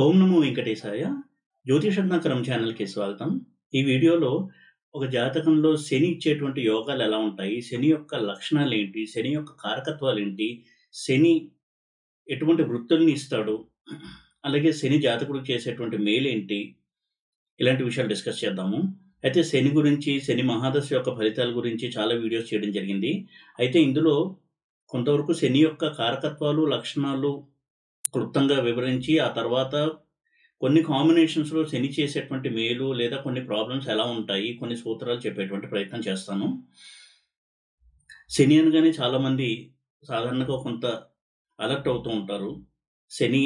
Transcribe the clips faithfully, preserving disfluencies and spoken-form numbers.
ओम नमो वेंकटेशाय ज्योतिष रत्नाकरम चैनल की स्वागतम। ई वीडियोलो ఒక జాతకంలో శని ఇచ్చేటువంటి యోగాలు ఎలా ఉంటాయి, శని యొక్క లక్షణాలు ఏంటి, శని యొక్క కారకత్వాలు ఏంటి, శని ఎటువంటి వృత్తుల్ని ఇస్తాడు, అలాగే శని జాతకుడు చేసేటువంటి మేలు ఏంటి, ఇలాంటి విషయాలు డిస్కస్ చేద్దాము। అయితే శని గురించి, శని మహాదశ యొక్క ఫలితాల గురించి చాలా వీడియోస్ చేయడం జరిగింది। అయితే ఇందులో కొంతవరకు శని యొక్క కారకత్వాలు లక్షణాలు క్లుప్తంగా వివరించి ఆ తర్వాత కొన్ని కాంబినేషన్స్ లో శని చేసేటువంటి మేలు లేదా కొన్ని ప్రాబ్లమ్స్ ఎలా ఉంటాయి, కొన్ని సూత్రాలు చెప్పేటువంటి ప్రయత్నం చేస్తాను। శని అనగానే చాలా మంది సాధారణంగా కొంత అలర్ట్ అవుతూ ఉంటారు। శని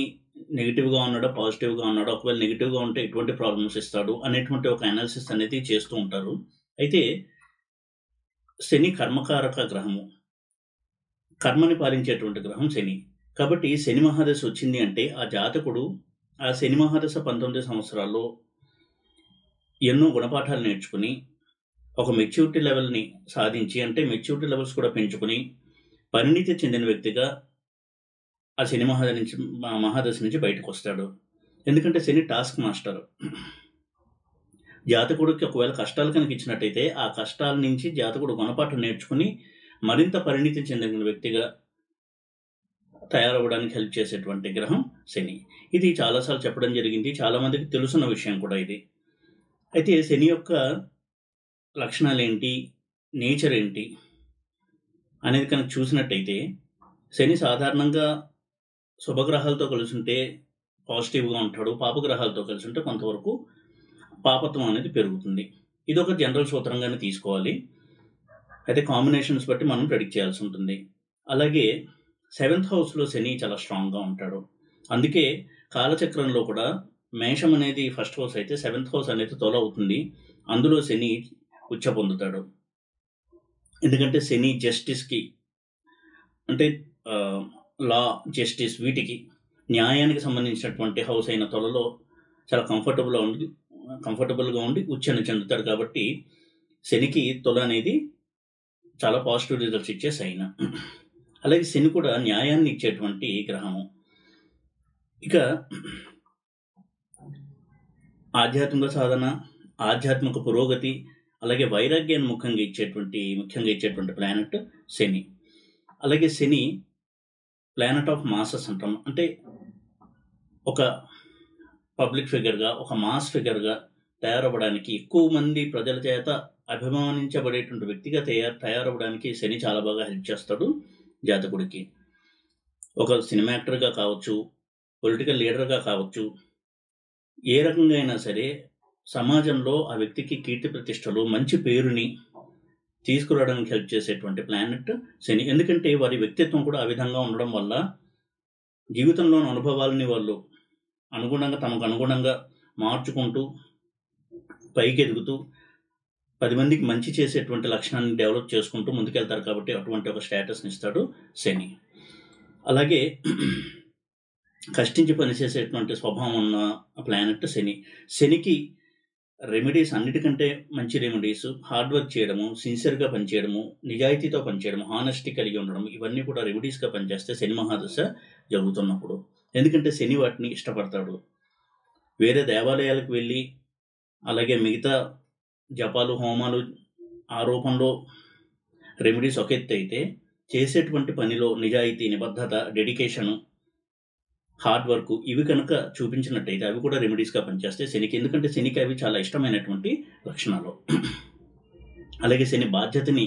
నెగిటివ్ గా ఉన్నాడా పాజిటివ్ గా ఉన్నాడా, ఒకవేళ నెగిటివ్ గా ఉంటే ఎటువంటి ప్రాబ్లమ్స్ ఇస్తాడు అనేటువంటి ఒక అనాలిసిస్ అనేది చేస్తూ ఉంటారు। అయితే శని కర్మకారక గ్రహము, కర్మని పాలించేటువంటి గ్రహం శని। కాబట్టి శని మహాదశ వచ్చింది అంటే ఆ జాతకుడు ఆ శని మహాదశ పంతొమ్మిది సంవత్సరాల్లో ఎన్నో గుణపాఠాలు నేర్చుకుని ఒక మెచ్యూరిటీ లెవెల్ని సాధించి, అంటే మెచ్యూరిటీ లెవెల్స్ కూడా పెంచుకుని పరిణితి చెందిన వ్యక్తిగా ఆ శని మహాద నుంచి మహాదశ నుంచి బయటకు వస్తాడు। ఎందుకంటే శని టాస్క్ మాస్టర్, జాతకుడికి ఒకవేళ కష్టాలు కనుక ఇచ్చినట్టయితే ఆ కష్టాల నుంచి జాతకుడు గుణపాఠం నేర్చుకుని మరింత పరిణితి చెందిన వ్యక్తిగా తయారవ్వడానికి హెల్ప్ చేసేటువంటి గ్రహం శని। ఇది చాలాసార్లు చెప్పడం జరిగింది, చాలామందికి తెలుసున్న విషయం కూడా ఇది। అయితే శని యొక్క లక్షణాలు ఏంటి, నేచర్ ఏంటి అనేది కనుక చూసినట్టయితే శని సాధారణంగా శుభగ్రహాలతో కలిసి ఉంటే పాజిటివ్గా ఉంటాడు, పాపగ్రహాలతో కలిసి ఉంటే కొంతవరకు పాపత్వం అనేది పెరుగుతుంది। ఇది ఒక జనరల్ సూత్రంగానే తీసుకోవాలి, అయితే కాంబినేషన్స్ బట్టి మనం ప్రెడిక్ట్ చేయాల్సి ఉంటుంది। అలాగే సెవెంత్ హౌస్లో శని చాలా స్ట్రాంగ్గా ఉంటాడు, అందుకే కాలచక్రంలో కూడా మేషం అనేది ఫస్ట్ హౌస్ అయితే సెవెంత్ హౌస్ అనేది తొల అవుతుంది, అందులో శని ఉచ్చ పొందుతాడు। ఎందుకంటే శని జస్టిస్కి, అంటే లా జస్టిస్ వీటికి న్యాయానికి సంబంధించినటువంటి హౌస్ అయిన తొలలో చాలా కంఫర్టబుల్గా ఉండి కంఫర్టబుల్గా ఉండి ఉచ్చని చెందుతాడు। కాబట్టి శనికి తొల అనేది చాలా పాజిటివ్ రిజల్ట్స్ ఇచ్చే సైన్। అలాగే శని కూడా న్యాయాన్ని ఇచ్చేటువంటి గ్రహము। ఇక ఆధ్యాత్మిక సాధన, ఆధ్యాత్మిక పురోగతి, అలాగే వైరాగ్యాన్ని ముఖ్యంగా ఇచ్చేటువంటి ముఖ్యంగా ఇచ్చేటువంటి ప్లానెట్ శని। అలాగే శని ప్లానెట్ ఆఫ్ మాసెస్ అంటాము, అంటే ఒక పబ్లిక్ ఫిగర్గా ఒక మాస్ ఫిగర్గా తయారవ్వడానికి, ఎక్కువ మంది ప్రజల చేత అభిమానించబడేటువంటి వ్యక్తిగా తయారు తయారవ్వడానికి శని చాలా బాగా హెల్ప్ చేస్తాడు జాతకుడికి। ఒక సినిమా యాక్టర్గా కావచ్చు, పొలిటికల్ లీడర్గా కావచ్చు, ఏ రకంగా అయినా సరే సమాజంలో ఆ వ్యక్తికి కీర్తి ప్రతిష్టలు మంచి పేరుని తీసుకురావడానికి హెల్ప్ చేసేటువంటి ప్లానెట్ శని। ఎందుకంటే వారి వ్యక్తిత్వం కూడా ఆ విధంగా ఉండడం వల్ల జీవితంలోని అనుభవాలని వాళ్ళు అనుగుణంగా తమకు అనుగుణంగా మార్చుకుంటూ పైకి ఎదుగుతూ పది మందికి మంచి చేసేటువంటి లక్షణాన్ని డెవలప్ చేసుకుంటూ ముందుకెళ్తారు। కాబట్టి అటువంటి ఒక స్టేటస్ని ఇస్తాడు శని। అలాగే కష్టించి పనిచేసేటువంటి స్వభావం ఉన్న ప్లానెట్ శని। శనికి రెమెడీస్ అన్నిటికంటే మంచి రెమెడీస్ హార్డ్ వర్క్ చేయడము, సిన్సియర్గా పనిచేయడము, నిజాయితీతో పనిచేయడము, హానెస్టీ కలిగి ఉండడం, ఇవన్నీ కూడా రెమెడీస్గా పనిచేస్తే శని మహాదశ జరుగుతున్నప్పుడు, ఎందుకంటే శని వాటిని ఇష్టపడతాడు। వేరే దేవాలయాలకు వెళ్ళి అలాగే మిగతా జపాలు హోమాలు ఆ రూపంలో రెమెడీస్ ఒక ఎత్తు అయితే, చేసేటువంటి పనిలో నిజాయితీ, నిబద్ధత, డెడికేషను, హార్డ్ వర్క్ ఇవి కనుక చూపించినట్టయితే అవి కూడా రెమెడీస్గా పనిచేస్తాయి శనికి, ఎందుకంటే శనికి అవి చాలా ఇష్టమైనటువంటి లక్షణాలు। అలాగే శని బాధ్యతని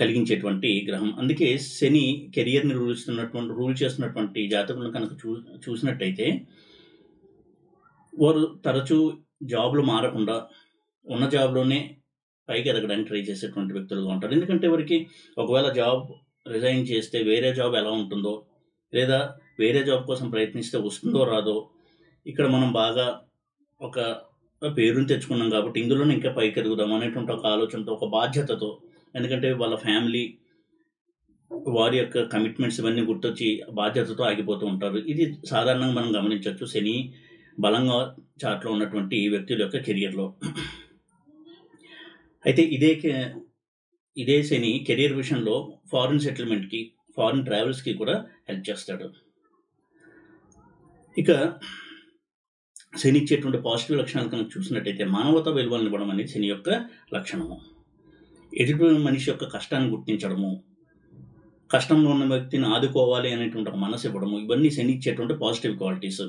కలిగించేటువంటి గ్రహం, అందుకే శని కెరియర్ని రూల్ ఇస్తున్నటువంటి రూల్ చేస్తున్నటువంటి జాతకులను కనుక చూ చూసినట్టయితే వారు తరచూ జాబ్లు మారకుండా ఉన్న జాబ్లోనే పైకి ఎదగడానికి ట్రై చేసేటువంటి వ్యక్తులుగా ఉంటారు। ఎందుకంటే వారికి ఒకవేళ జాబ్ రిజైన్ చేస్తే వేరే జాబ్ ఎలా ఉంటుందో, లేదా వేరే జాబ్ కోసం ప్రయత్నిస్తే వస్తుందో రాదో, ఇక్కడ మనం బాగా ఒక పేరుని తెచ్చుకున్నాం కాబట్టి ఇందులోనే ఇంకా పైకి ఎదుగుదాం అనేటువంటి ఒక ఆలోచనతో, ఒక బాధ్యతతో, ఎందుకంటే వాళ్ళ ఫ్యామిలీ వారి యొక్క కమిట్మెంట్స్ ఇవన్నీ గుర్తొచ్చి బాధ్యతతో ఆగిపోతూ ఉంటారు। ఇది సాధారణంగా మనం గమనించవచ్చు శని బలంగా చాట్లో ఉన్నటువంటి వ్యక్తుల యొక్క కెరియర్లో। అయితే ఇదే ఇదే శని కెరియర్ విషయంలో ఫారిన్ సెటిల్మెంట్కి, ఫారిన్ ట్రావెల్స్కి కూడా హెల్ప్ చేస్తాడు। ఇక శని ఇచ్చేటువంటి పాజిటివ్ లక్షణాలు కనుక చూసినట్టయితే మానవతా విలువలను ఇవ్వడం అనేది శని యొక్క లక్షణము. ఎదుటి మనిషి యొక్క కష్టాన్ని గుర్తించడము, కష్టంలో ఉన్న వ్యక్తిని ఆదుకోవాలి అనేటువంటి ఒక మనసు ఇవ్వడము, ఇవన్నీ శని ఇచ్చేటువంటి పాజిటివ్ క్వాలిటీస్.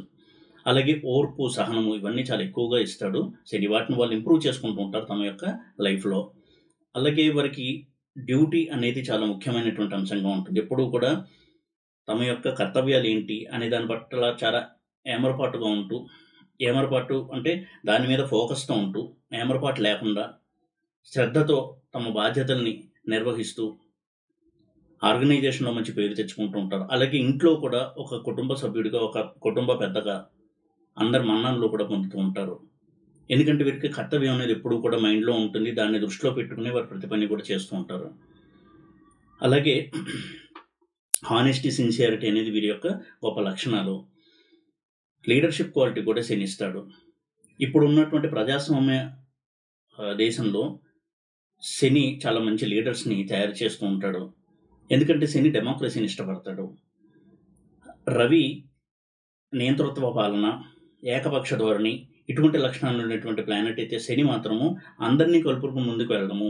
అలాగే ఓర్పు, సహనము ఇవన్నీ చాలా ఎక్కువగా ఇస్తాడు శని. వాటిని వాళ్ళు ఇంప్రూవ్ చేసుకుంటూ ఉంటారు తమ యొక్క లైఫ్లో. అలాగే వారికి డ్యూటీ అనేది చాలా ముఖ్యమైనటువంటి అంశంగా ఉంటుంది. ఎప్పుడూ కూడా తమ యొక్క కర్తవ్యాలు ఏంటి అనే దాని పట్ల చాలా ఏమరపాటుగా ఉంటూ, ఏమరపాటు అంటే దాని మీద ఫోకస్తో ఉంటూ, ఏమరపాటు లేకుండా శ్రద్ధతో తమ బాధ్యతల్ని నిర్వహిస్తూ ఆర్గనైజేషన్లో మంచి పేరు తెచ్చుకుంటూ ఉంటారు. అలాగే ఇంట్లో కూడా ఒక కుటుంబ సభ్యుడిగా, ఒక కుటుంబ పెద్దగా అందరి మన్ననలు కూడా పొందుతూ ఉంటారు. ఎందుకంటే వీరికి కర్తవ్యం అనేది ఎప్పుడూ కూడా మైండ్లో ఉంటుంది. దాన్ని దృష్టిలో పెట్టుకుని వారి ప్రతి పని కూడా చేస్తూ ఉంటారు. అలాగే హానెస్టీ, సిన్సియారిటీ అనేది వీరి యొక్క గొప్ప లక్షణాలు. లీడర్షిప్ క్వాలిటీ కూడా శనిస్తాడు. ఇప్పుడు ఉన్నటువంటి ప్రజాస్వామ్య దేశంలో శని చాలా మంచి లీడర్స్ని తయారు చేస్తూ ఉంటాడు. ఎందుకంటే శని డెమోక్రసీని ఇష్టపడతాడు. రవి నియంతృత్వ పాలన, ఏకపక్ష ధోరణి ఇటువంటి లక్షణాలు ఉన్నటువంటి ప్లానెట్ అయితే, శని మాత్రము అందరినీ కలుపుకు ముందుకు వెళ్ళడము,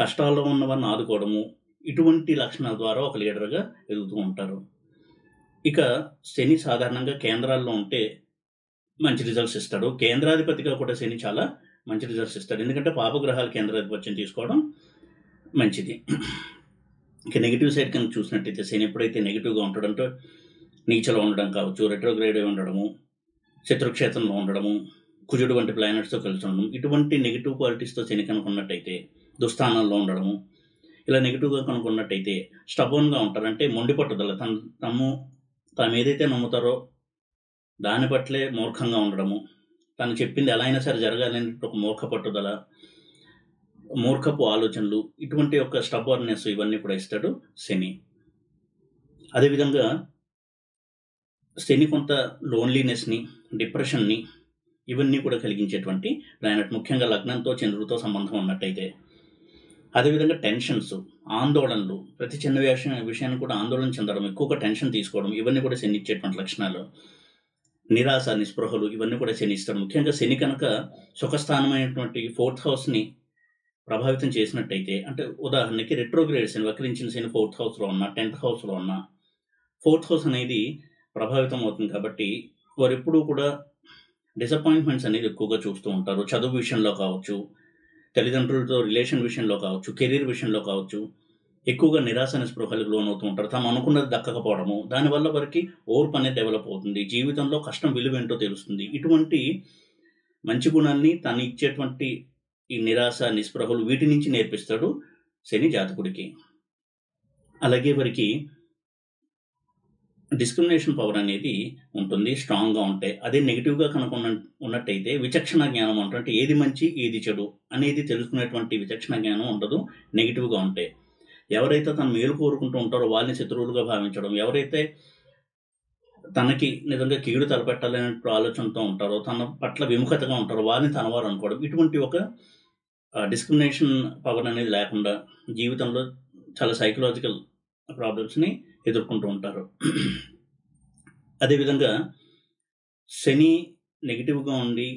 కష్టాల్లో ఉన్న వారిని ఆదుకోవడము ఇటువంటి లక్షణాల ద్వారా ఒక లీడర్గా ఎదుగుతూ ఉంటారు. ఇక శని సాధారణంగా కేంద్రాల్లో ఉంటే మంచి రిజల్ట్స్ ఇస్తాడు. కేంద్రాధిపతిగా కూడా శని చాలా మంచి రిజల్ట్స్ ఇస్తాడు. ఎందుకంటే పాపగ్రహాలు కేంద్రాధిపత్యం తీసుకోవడం మంచిది. ఇక నెగిటివ్ సైడ్ కనుక చూసినట్టయితే శని ఎప్పుడైతే నెగిటివ్గా ఉంటాడంటే నీచలో ఉండడం కావచ్చు, రెట్రోగ్రేడ్ అయి ఉండడము, శత్రుక్షేత్రంలో ఉండడము, కుజుడు వంటి ప్లానెట్స్తో కలిసి ఉండడం ఇటువంటి నెగిటివ్ క్వాలిటీస్తో శని కనుకున్నట్టయితే, దుస్థానాల్లో ఉండడము ఇలా నెగిటివ్గా కనుకున్నట్టయితే స్టబోన్గా ఉంటారంటే మొండి పట్టుదల, తను తమ్ము తాము ఏదైతే నమ్ముతారో దాని పట్లే మూర్ఖంగా ఉండడము, తను చెప్పింది ఎలా అయినా సరే జరగాలని ఒక మూర్ఖ పట్టుదల, మూర్ఖపు ఆలోచనలు ఇటువంటి యొక్క స్టబోర్నెస్ ఇవన్నీ కూడా ఇస్తాడు శని. అదేవిధంగా శని కొంత లోన్లీనెస్ని, డిప్రెషన్ని ఇవన్నీ కూడా కలిగించేటువంటి ప్లానెట్, ముఖ్యంగా లగ్నంతో చంద్రుడితో సంబంధం ఉన్నట్టయితే. అదేవిధంగా టెన్షన్స్, ఆందోళనలు, ప్రతి చిన్న విషయం విషయాన్ని కూడా ఆందోళన చెందడం, ఎక్కువగా టెన్షన్ తీసుకోవడం ఇవన్నీ కూడా శని ఇచ్చేటువంటి లక్షణాలు. నిరాశ, నిస్పృహలు ఇవన్నీ కూడా శని ఇస్తాడు. ముఖ్యంగా శని కనుక సుఖస్థానమైనటువంటి ఫోర్త్ హౌస్ని ప్రభావితం చేసినట్టయితే, అంటే ఉదాహరణకి రెట్రోగ్రేడ్ శని, వక్రించిన శని ఫోర్త్ హౌస్లో ఉన్న, టెన్త్ హౌస్లో ఉన్న, ఫోర్త్ హౌస్ అనేది ప్రభావితం అవుతుంది. కాబట్టి వారు ఎప్పుడూ కూడా డిసప్పాయింట్మెంట్స్ అనేది ఎక్కువగా చూస్తూ ఉంటారు. చదువు విషయంలో కావచ్చు, తల్లిదండ్రులతో రిలేషన్ విషయంలో కావచ్చు, కెరీర్ విషయంలో కావచ్చు ఎక్కువగా నిరాశ, నిస్పృహలకు లోనవుతూ ఉంటారు. తాము అనుకున్నది దక్కకపోవడము, దానివల్ల వారికి ఓర్పు అనేది డెవలప్ అవుతుంది. జీవితంలో కష్టం విలువేంటో తెలుస్తుంది. ఇటువంటి మంచి గుణాన్ని తను ఇచ్చేటువంటి ఈ నిరాశ, నిస్పృహలు వీటి నుంచి నేర్పిస్తాడు శని జాతకుడికి. అలాగే వారికి డిస్క్రిమినేషన్ పవర్ అనేది ఉంటుంది స్ట్రాంగ్గా ఉంటాయి. అదే నెగిటివ్గా కనుక ఉన్నట్టయితే విచక్షణ జ్ఞానం అంటే ఏది మంచి ఏది చెడు అనేది తెలుసుకునేటువంటి విచక్షణ జ్ఞానం ఉండదు. నెగిటివ్గా ఉంటాయి ఎవరైతే తను మేలు కోరుకుంటూ ఉంటారో వాళ్ళని శత్రువులుగా భావించడం, ఎవరైతే తనకి నిజంగా కీడు తలపెట్టాలనే ఆలోచనతో ఉంటారో, తన పట్ల విముఖతగా ఉంటారో వాళ్ళని తనవారు అనుకోవడం ఇటువంటి ఒక డిస్క్రిమినేషన్ పవర్ అనేది లేకుండా జీవితంలో చాలా సైకలాజికల్ ప్రాబ్లమ్స్ని ఎదుర్కొంటూ ఉంటారు. అదేవిధంగా శని నెగిటివ్గా ఉండి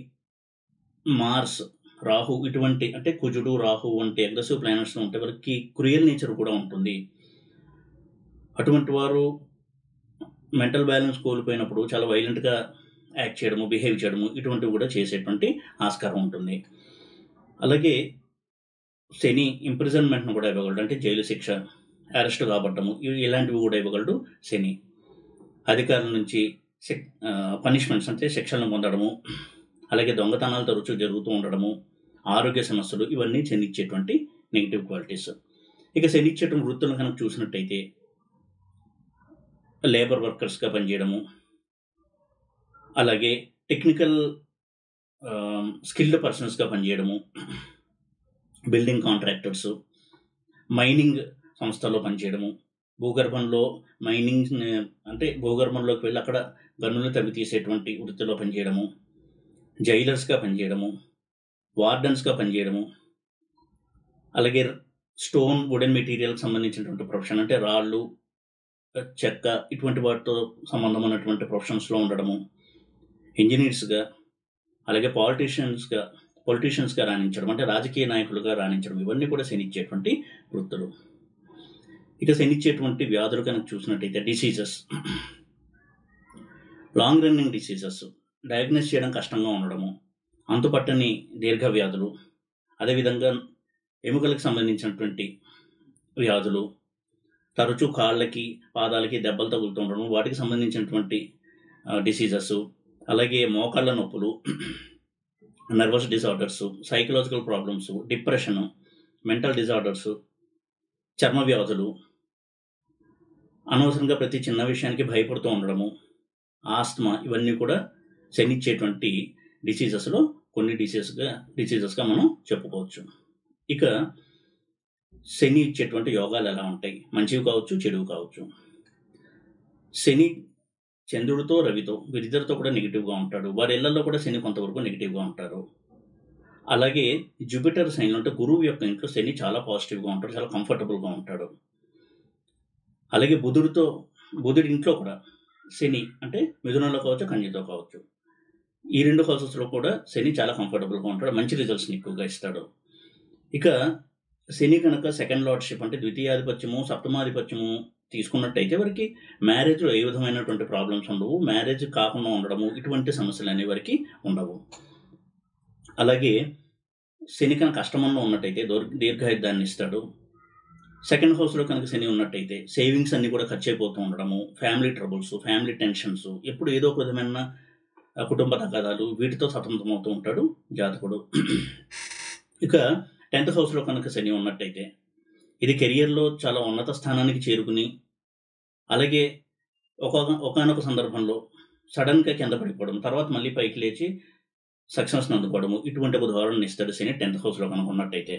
మార్స్, రాహు ఇటువంటి అంటే కుజుడు, రాహు వంటి అగ్రెసివ్ ప్లానెట్స్ ఉంటే వారికి క్రూయల్ నేచర్ కూడా ఉంటుంది. అటువంటి వారు మెంటల్ బ్యాలెన్స్ కోల్పోయినప్పుడు చాలా వైలెంట్గా యాక్ట్ చేయడము, బిహేవ్ చేయడము ఇటువంటివి కూడా చేసేటువంటి ఆస్కారం ఉంటుంది. అలాగే శని ఇంప్రిజన్మెంట్ను కూడా ఇవ్వగలడు, అంటే జైలు శిక్ష, అరెస్టు కాబట్టము ఇలాంటివి కూడా ఇవ్వగలడు శని. అధికారుల నుంచి పనిష్మెంట్స్ అంటే శిక్షలను పొందడము, అలాగే దొంగతనాలు తరచూ జరుగుతూ ఉండడము, ఆరోగ్య సమస్యలు ఇవన్నీ శని ఇచ్చేటువంటి నెగిటివ్ క్వాలిటీస్. ఇక శని ఇచ్చేటువంటి వృత్తులను కనుక చూసినట్టయితే లేబర్ వర్కర్స్గా పనిచేయడము, అలాగే టెక్నికల్ స్కిల్డ్ పర్సన్స్గా పనిచేయడము, బిల్డింగ్ కాంట్రాక్టర్స్, మైనింగ్ సంస్థల్లో పనిచేయడము, భూగర్భంలో మైనింగ్ అంటే భూగర్భంలోకి వెళ్ళి అక్కడ గనులను తవ్వి తీసేటువంటి వృత్తిలో పనిచేయడము, జైలర్స్గా పనిచేయడము, వార్డెన్స్గా పనిచేయడము, అలాగే స్టోన్, వుడెన్ మెటీరియల్కి సంబంధించినటువంటి ప్రొఫెషన్ అంటే రాళ్ళు, చెక్క ఇటువంటి వాటితో సంబంధం ఉన్నటువంటి ప్రొఫెషన్స్లో ఉండడము, ఇంజనీర్స్గా అలాగే పాలిటీషియన్స్గా పొలిటీషియన్స్గా రాణించడం అంటే రాజకీయ నాయకులుగా రాణించడం ఇవన్నీ కూడా శనిచ్చేటువంటి వృత్తులు. ఇక శనిచ్చేటువంటి వ్యాధులు కనుక చూసినట్టయితే diseases, long running diseases, diagnose చేయడం కష్టంగా ఉండడము, అంతుపట్టని దీర్ఘవ్యాధులు, అదేవిధంగా ఎముకలకు సంబంధించినటువంటి వ్యాధులు, తరచూ కాళ్ళకి పాదాలకి దెబ్బలు తగులుతూ ఉండడం వాటికి సంబంధించినటువంటి డిసీజెస్, అలాగే మోకాళ్ళ నొప్పులు, nervous disorders, psychological problems, depression, mental disorders, చర్మ వ్యాధులు, అనవసరంగా ప్రతి చిన్న విషయానికి భయపడుతూ ఉండడము, ఆస్మా ఇవన్నీ కూడా శనిచ్చేటువంటి డిసీజెస్లో కొన్ని డిసీజెస్గా డిసీజెస్గా మనం చెప్పుకోవచ్చు. ఇక శని ఇచ్చేటువంటి యోగాలు ఎలా ఉంటాయి? మంచివి కావచ్చు, చెడువి కావచ్చు. శని చంద్రుడితో రవితో వీరిద్దరితో కూడా నెగిటివ్గా ఉంటాడు. వారి ఇళ్లలో కూడా శని కొంతవరకు నెగిటివ్గా ఉంటారు. అలాగే జూపిటర్ సైన్లో అంటే గురువు యొక్క ఇంట్లో శని చాలా పాజిటివ్గా ఉంటాడు, చాలా కంఫర్టబుల్గా ఉంటాడు. అలాగే బుధుడితో బుధుడి ఇంట్లో కూడా శని అంటే మిథునంలో కావచ్చు, కన్యతో కావచ్చు. ఈ రెండు హౌసెస్లో కూడా శని చాలా కంఫర్టబుల్గా ఉంటాడు, మంచి రిజల్ట్స్ని ఎక్కువగా ఇస్తాడు. ఇక శని కనుక సెకండ్ లార్డ్షిప్ అంటే ద్వితీయాధిపత్యము సప్తమాధిపత్యము తీసుకున్నట్టయితే వారికి మ్యారేజ్లో ఏ విధమైనటువంటి ప్రాబ్లమ్స్ ఉండవు, మ్యారేజ్ కాకుండా ఉండడము ఇటువంటి సమస్యలు అనేవి వారికి ఉండవు. అలాగే శని కనుక అష్టమంలో ఉన్నట్టయితే దీర్ఘాయుద్ధాన్ని ఇస్తాడు. సెకండ్ హౌస్లో కనుక శని ఉన్నట్టయితే సేవింగ్స్ అన్నీ కూడా ఖర్చు అయిపోతూ ఉండడము, ఫ్యామిలీ ట్రబుల్స్, ఫ్యామిలీ టెన్షన్స్, ఎప్పుడు ఏదో ఒక విధమైన కుటుంబ తగాదాలు వీటితో సతమతమవుతూ ఉంటాడు జాతకుడు. ఇక టెన్త్ హౌస్లో కనుక శని ఉన్నట్టయితే ఇది కెరియర్లో చాలా ఉన్నత స్థానానికి చేరుకుని అలాగే ఒక ఒకనొక సందర్భంలో సడన్గా కింద పడిపోవడం, తర్వాత మళ్ళీ పైకి లేచి సక్సెస్ని అందుకోవడము ఇటువంటి ఒక ధోరణిని ఇస్తాడు శని టెన్త్ హౌస్లో కనుక ఉన్నట్టయితే.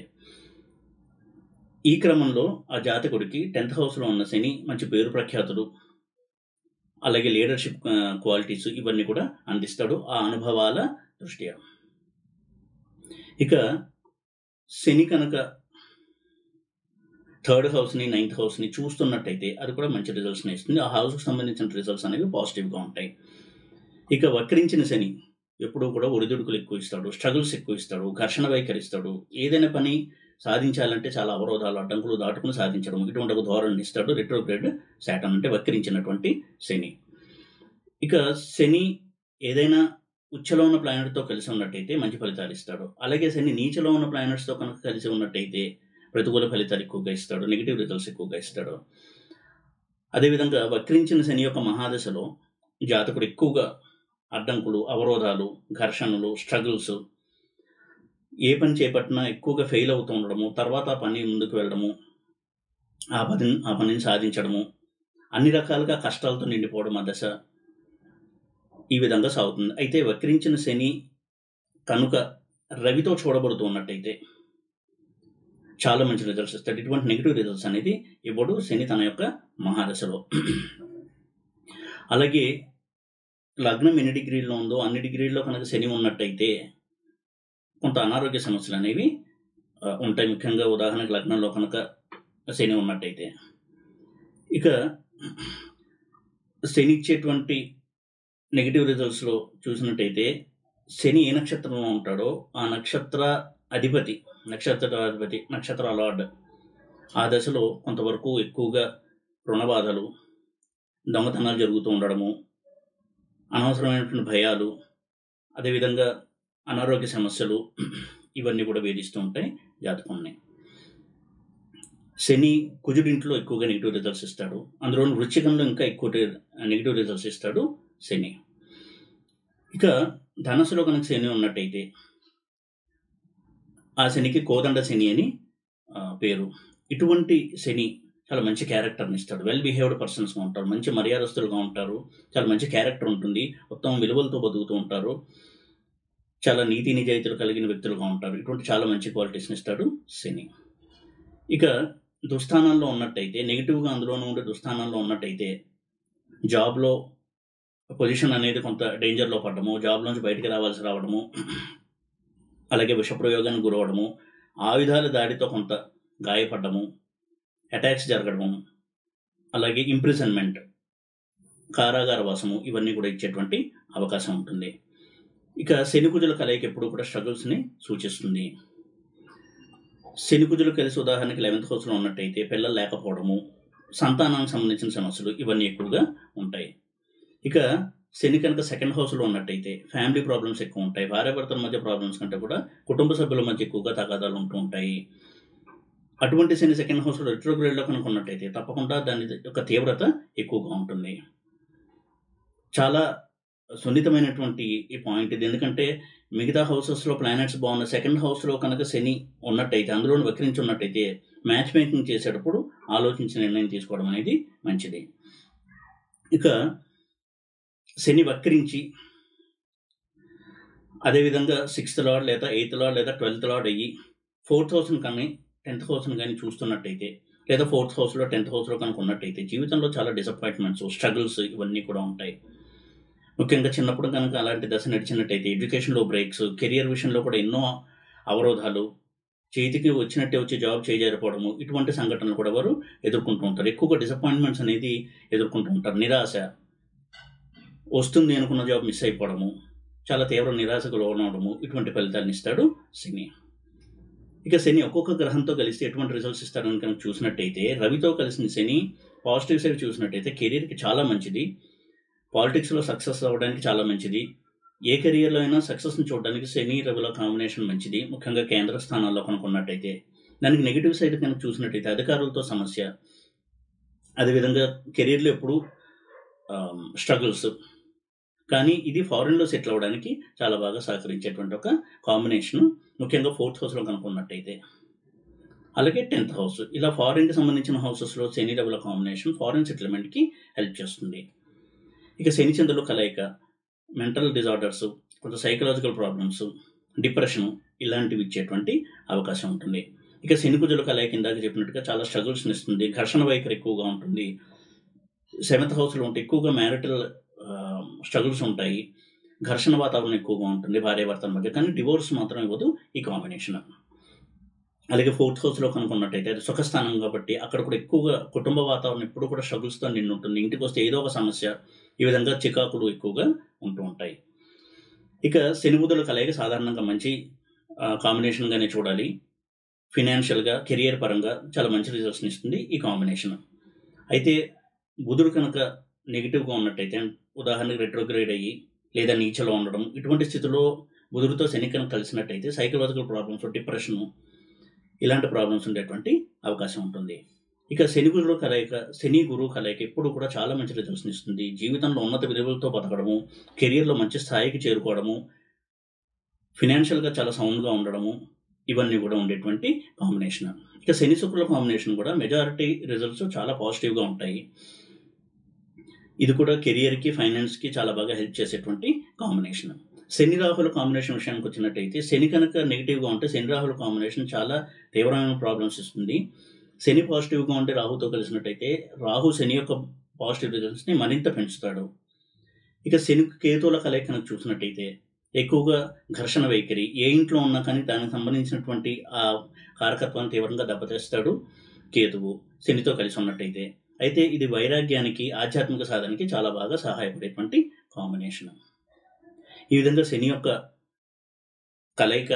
ఈ క్రమంలో ఆ జాతకుడికి టెన్త్ హౌస్లో ఉన్న శని మంచి పేరు ప్రఖ్యాతులు అలాగే లీడర్షిప్ క్వాలిటీస్ ఇవన్నీ కూడా అందిస్తాడు ఆ అనుభవాల దృష్ట్యా. ఇక శని కనుక థర్డ్ హౌస్ని నైన్త్ హౌస్ని చూస్తున్నట్టయితే అది కూడా మంచి రిజల్ట్స్ని ఇస్తుంది. ఆ హౌస్కి సంబంధించిన రిజల్ట్స్ అనేవి పాజిటివ్గా ఉంటాయి. ఇక వక్రించిన శని ఎప్పుడూ కూడా ఒడిదుడుకులు ఎక్కువ ఇస్తాడు, స్ట్రగుల్స్ ఎక్కువ ఇస్తాడు, ఘర్షణ వైఖరిస్తాడు, ఏదైనా పని సాధించాలంటే చాలా అవరోధాలు అడ్డంకులు దాటుకుని సాధించడం ఇటువంటి ఒక ధోరణిని ఇస్తాడు రిట్రోగ్రేడ్ శాటర్న్ అంటే వక్రించినటువంటి శని. ఇక శని ఏదైనా ఉచ్చలో ఉన్న ప్లానెట్తో కలిసి ఉన్నట్టయితే మంచి ఫలితాలు ఇస్తాడు. అలాగే శని నీచలో ఉన్న ప్లానెట్స్తో కనుక కలిసి ఉన్నట్టయితే ప్రతికూల ఫలితాలు ఎక్కువగా ఇస్తాడు, నెగిటివ్ రిజల్ట్స్ ఎక్కువగా ఇస్తాడు. అదేవిధంగా వక్రించిన శని యొక్క మహాదశలో జాతకుడు ఎక్కువగా అడ్డంకులు, అవరోధాలు, ఘర్షణలు, స్ట్రగుల్స్, ఏ పని చేపట్టినా ఎక్కువగా ఫెయిల్ అవుతూ ఉండడము, తర్వాత ఆ పని ముందుకు వెళ్ళడము, ఆ పని ఆ పనిని సాధించడము, అన్ని రకాలుగా కష్టాలతో నిండిపోవడం ఆ దశ ఈ విధంగా సాగుతుంది. అయితే వక్రించిన శని కనుక రవితో చూడబడుతూ ఉన్నట్టయితే చాలా మంచి రిజల్ట్స్ ఇస్తాడు. ఇటువంటి నెగిటివ్ రిజల్ట్స్ అనేది ఇవ్వడు శని తన యొక్క మహాదశలో. అలాగే లగ్నం ఎన్ని డిగ్రీల్లో ఉందో అన్ని డిగ్రీల్లో కనుక శని ఉన్నట్టయితే కొంత అనారోగ్య సమస్యలు అనేవి ఉంటాయి, ముఖ్యంగా ఉదాహరణకు లగ్నంలో కనుక శని ఉన్నట్టయితే. ఇక శని ఇచ్చేటువంటి నెగిటివ్ రిజల్ట్స్లో చూసినట్టయితే శని ఏ నక్షత్రంలో ఉంటాడో ఆ నక్షత్ర అధిపతి నక్షత్రాధిపతి నక్షత్ర లార్డ్ ఆ దశలో కొంతవరకు ఎక్కువగా రుణబాధలు, దొంగతనాలు జరుగుతూ ఉండడము, అనవసరమైనటువంటి భయాలు, అదేవిధంగా అనారోగ్య సమస్యలు ఇవన్నీ కూడా వేధిస్తూ ఉంటాయి జాతకుడిని. శని కుజుడింట్లో ఎక్కువగా నెగిటివ్ రిజల్ట్స్ ఇస్తాడు, అందులో వృశ్చికంలో ఇంకా ఎక్కువ నెగిటివ్ రిజల్ట్స్ ఇస్తాడు శని. ఇక ధనస్సులో కనుక శని ఉన్నట్టయితే ఆ శనికి కోదండ శని అని పేరు. ఇటువంటి శని చాలా మంచి క్యారెక్టర్ని ఇస్తాడు, వెల్ బిహేవ్డ్ పర్సన్స్గా ఉంటారు, మంచి మర్యాదస్తులుగా ఉంటారు, చాలా మంచి క్యారెక్టర్ ఉంటుంది, ఉత్తమ విలువలతో బతుకుతూ ఉంటారు, చాలా నీతి నిజాయితీలు కలిగిన వ్యక్తులుగా ఉంటారు. ఇటువంటి చాలా మంచి క్వాలిటీస్ని ఇస్తాడు శని. ఇక దుస్థానంలో ఉన్నట్టయితే నెగిటివ్గా అందులోనూ ఉండే దుస్థానంలో ఉన్నట్టయితే జాబ్లో పొజిషన్ అనేది కొంత డేంజర్లో పడడము, జాబ్ నుంచి బయటికి రావాల్సి రావడము, అలాగే విషప్రయోగానికి గురవడము, ఆయుధాల దాడితో కొంత గాయపడ్డము, అటాక్స్ జరగడము, అలాగే ఇంప్రిజన్మెంట్, కారాగారవాసము ఇవన్నీ కూడా ఇచ్చేటువంటి అవకాశం ఉంటుంది. ఇక శనికుజుల కలయిక ఎప్పుడు కూడా స్ట్రగుల్స్ని సూచిస్తుంది. శనికుజులు కలిసి ఉదాహరణకి లెవెన్త్ హౌస్లో ఉన్నట్టయితే పిల్లలు లేకపోవడము, సంతానానికి సంబంధించిన సమస్యలు ఇవన్నీ ఎక్కువగా ఉంటాయి. ఇక శని కనుక సెకండ్ హౌస్లో ఉన్నట్టయితే ఫ్యామిలీ ప్రాబ్లమ్స్ ఎక్కువ ఉంటాయి. భార్యాభర్తల మధ్య ప్రాబ్లమ్స్ కంటే కూడా కుటుంబ సభ్యుల మధ్య ఎక్కువగా తగాదాలు ఉంటూ ఉంటాయి. అటువంటి శని సెకండ్ హౌస్లో రెట్రోగ్రేడ్లో కనుక ఉన్నట్టయితే తప్పకుండా దాని యొక్క తీవ్రత ఎక్కువగా ఉంటుంది. చాలా సున్నితమైనటువంటి ఈ పాయింట్ ఇది. ఎందుకంటే మిగతా హౌసెస్లో ప్లానెట్స్ బాగున్న సెకండ్ హౌస్లో కనుక శని ఉన్నట్టయితే, అందులో వక్రించి ఉన్నట్టయితే మ్యాచ్ మేకింగ్ చేసేటప్పుడు ఆలోచించి నిర్ణయం తీసుకోవడం అనేది మంచిది. ఇక శని వక్రించి అదేవిధంగా సిక్స్త్ లార్డ్ లేదా ఎయిత్ లార్డ్ లేదా ట్వెల్త్ లార్డ్ అయ్యి ఫోర్త్ హౌస్ని కానీ టెన్త్ హౌస్ని కానీ చూస్తున్నట్టయితే, లేదా ఫోర్త్ హౌస్లో టెన్త్ హౌస్లో కనుక ఉన్నట్టయితే జీవితంలో చాలా డిసప్పాయింట్మెంట్స్, స్ట్రగుల్స్ ఇవన్నీ కూడా ఉంటాయి. ముఖ్యంగా చిన్నప్పుడు కనుక అలాంటి దశ నడిచినట్టయితే ఎడ్యుకేషన్లో బ్రేక్స్, కెరియర్ విషయంలో కూడా ఎన్నో అవరోధాలు, చేతికి వచ్చినట్టే వచ్చి జాబ్ చేయజారిపోవడము ఇటువంటి సంఘటనలు కూడా వారు ఎదుర్కొంటూ ఉంటారు. ఎక్కువగా డిసప్పాయింట్మెంట్స్ అనేది ఎదుర్కొంటూ ఉంటారు. నిరాశ, వస్తుంది అనుకున్న జాబ్ మిస్ అయిపోవడము, చాలా తీవ్ర నిరాశకు లోనవడము ఇటువంటి ఫలితాలను ఇస్తాడు శని. ఇక శని ఒక్కొక్క గ్రహంతో కలిసి ఎటువంటి రిజల్ట్స్ ఇస్తారని కనుక చూసినట్టయితే, రవితో కలిసిన శని పాజిటివ్ సైడ్ చూసినట్టయితే కెరీర్కి చాలా మంచిది, పాలిటిక్స్లో సక్సెస్ అవ్వడానికి చాలా మంచిది, ఏ కెరియర్లో అయినా సక్సెస్ని చూడడానికి శని రవిల కాంబినేషన్ మంచిది. ముఖ్యంగా కేంద్ర స్థానాల్లో కనుక్కున్నట్టయితే దానికి నెగిటివ్ సైడ్ కనుక చూసినట్టయితే అధికారులతో సమస్య, అదేవిధంగా కెరీర్లో ఎప్పుడు స్ట్రగుల్స్. కానీ ఇది ఫారిన్లో సెటిల్ అవ్వడానికి చాలా బాగా సహకరించేటువంటి ఒక కాంబినేషను, ముఖ్యంగా ఫోర్త్ హౌస్లో కనుక్కున్నట్టయితే. అలాగే టెన్త్ హౌస్, ఇలా ఫారిన్కి సంబంధించిన హౌసెస్లో శని రవిల కాంబినేషన్ ఫారిన్ సెటిల్మెంట్కి హెల్ప్ చేస్తుంది. ఇక శని చంద్రుల కలయిక మెంటల్ డిజార్డర్స్, కొంత సైకలాజికల్ ప్రాబ్లమ్స్, డిప్రెషను ఇలాంటివి ఇచ్చేటువంటి అవకాశం ఉంటుంది. ఇక శని కుజుల కలయిక ఇందాక చెప్పినట్టుగా చాలా స్ట్రగుల్స్ని ఇస్తుంది. ఘర్షణ వైఖరి ఎక్కువగా ఉంటుంది. సెవెంత్ హౌస్లో ఉంటే ఎక్కువగా మ్యారిటల్ స్ట్రగుల్స్ ఉంటాయి, ఘర్షణ వాతావరణం ఎక్కువగా ఉంటుంది భార్యాభర్తల మధ్య. కానీ డివోర్స్ మాత్రం ఇవ్వదు ఈ కాంబినేషన్. అలాగే ఫోర్త్ హౌస్లో కనుక్కున్నట్టయితే అది సుఖస్థానం కాబట్టి అక్కడ కూడా ఎక్కువగా కుటుంబ వాతావరణం ఎప్పుడు కూడా స్ట్రగుల్స్తో నిండి ఉంటుంది. ఇంటికి వస్తే ఏదో ఒక సమస్య, ఈ విధంగా చికాకులు ఎక్కువగా ఉంటూ ఉంటాయి. ఇక శనిబుధుల కలయిక సాధారణంగా మంచి కాంబినేషన్గానే చూడాలి. ఫినాన్షియల్గా, కెరియర్ పరంగా చాలా మంచి రిజల్ట్స్ని ఇస్తుంది ఈ కాంబినేషన్. అయితే బుధుడు కనుక నెగిటివ్గా ఉన్నట్టయితే, ఉదాహరణకు రెట్రోగ్రేడ్ అయ్యి లేదా నీచలో ఉండడం ఇటువంటి స్థితిలో బుధుడితో శని కనుక కలిసినట్టయితే సైకలాజికల్ ప్రాబ్లమ్స్, డిప్రెషను ఇలాంటి ప్రాబ్లమ్స్ ఉండేటువంటి అవకాశం ఉంటుంది. ఇక శని గురువు కలయిక, శని గురువు కలయిక ఎప్పుడు కూడా చాలా మంచి రిజల్ట్స్ని ఇస్తుంది. జీవితంలో ఉన్నత విలువలతో బతకడము, కెరియర్లో మంచి స్థాయికి చేరుకోవడము, ఫినాన్షియల్గా చాలా సౌండ్గా ఉండడము ఇవన్నీ కూడా ఉండేటువంటి కాంబినేషన్. ఇక శని శుక్రుల కాంబినేషన్ కూడా మెజారిటీ రిజల్ట్స్ చాలా పాజిటివ్గా ఉంటాయి. ఇది కూడా కెరియర్కి, ఫైనాన్స్కి చాలా బాగా హెల్ప్ చేసేటువంటి కాంబినేషన్. శని రాహుల కాంబినేషన్ విషయానికి వచ్చినట్టయితే శని కనుక నెగిటివ్గా ఉంటే శని రాహుల కాంబినేషన్ చాలా తీవ్రమైన ప్రాబ్లమ్స్ ఇస్తుంది. శని పాజిటివ్గా ఉంటే రాహుతో కలిసినట్టయితే రాహు శని యొక్క పాజిటివ్ రిజల్ట్స్ని మరింత పెంచుతాడు. ఇక శని కేతువుల కలయిక కనుక చూసినట్టయితే ఎక్కువగా ఘర్షణ వైఖరి, ఏ ఇంట్లో ఉన్నా కానీ దానికి సంబంధించినటువంటి ఆ కారకత్వాన్ని తీవ్రంగా దెబ్బతీస్తాడు కేతువు శనితో కలిసి ఉన్నట్టయితే. అయితే ఇది వైరాగ్యానికి, ఆధ్యాత్మిక సాధనకి చాలా బాగా సహాయపడేటువంటి కాంబినేషన్. ఈ విధంగా శని యొక్క కలయిక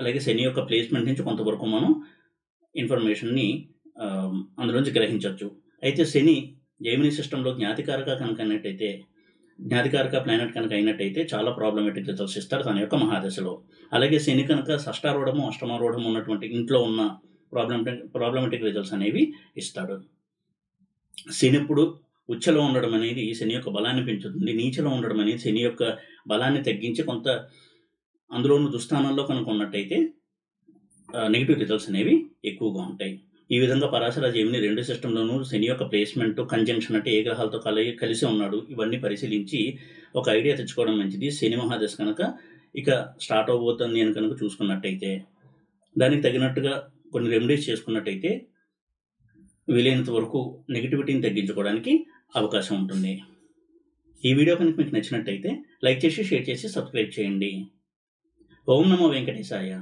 అలాగే శని యొక్క ప్లేస్మెంట్ నుంచి కొంతవరకు మనం ఇన్ఫర్మేషన్ని అందులోంచి గ్రహించవచ్చు. అయితే శని జైమిని సిస్టంలో జ్ఞాతికారక కనుక అయినట్టయితే, జ్ఞాతికారక ప్లానెట్ కనుక అయినట్టయితే చాలా ప్రాబ్లమేటిక్ రిజల్ట్స్ ఇస్తారు తన యొక్క మహాదశలో. అలాగే శని కనుక షష్టారూఢము, అష్టమారూఢము ఉన్నటువంటి ఇంట్లో ఉన్న ప్రాబ్లమ్ ప్రాబ్లమేటిక్ రిజల్ట్స్ అనేవి ఇస్తాడు. శని ఇప్పుడు ఉచ్చలో ఉండడం అనేది శని యొక్క బలాన్ని పెంచుతుంది. నీచలో ఉండడం అనేది శని యొక్క బలాన్ని తగ్గించి కొంత అందులోనూ దుస్థానంలో కనుక ఉన్నట్టయితే నెగిటివ్ రిజల్ట్స్ అనేవి ఎక్కువగా ఉంటాయి. ఈ విధంగా పరాశర జైమిని రెండు సిస్టంలోనూ శని యొక్క ప్లేస్మెంట్, కంజంక్షన్ అంటే ఏ గ్రహాలతో కల కలిసి ఉన్నాడు ఇవన్నీ పరిశీలించి ఒక ఐడియా తెచ్చుకోవడం మంచిది. శని మహాదశ కనుక ఇక స్టార్ట్ అవబోతుంది అని కనుక చూసుకున్నట్టయితే దానికి తగినట్టుగా కొన్ని రెమెడీస్ చేసుకున్నట్టయితే వీలైనంత వరకు నెగిటివిటీని తగ్గించుకోవడానికి అవకాశం ఉంటుంది. ఈ వీడియో కనుక మీకు నచ్చినట్టయితే లైక్ చేసి, షేర్ చేసి, సబ్స్క్రైబ్ చేయండి. ఓం నమో వెంకటేశాయ.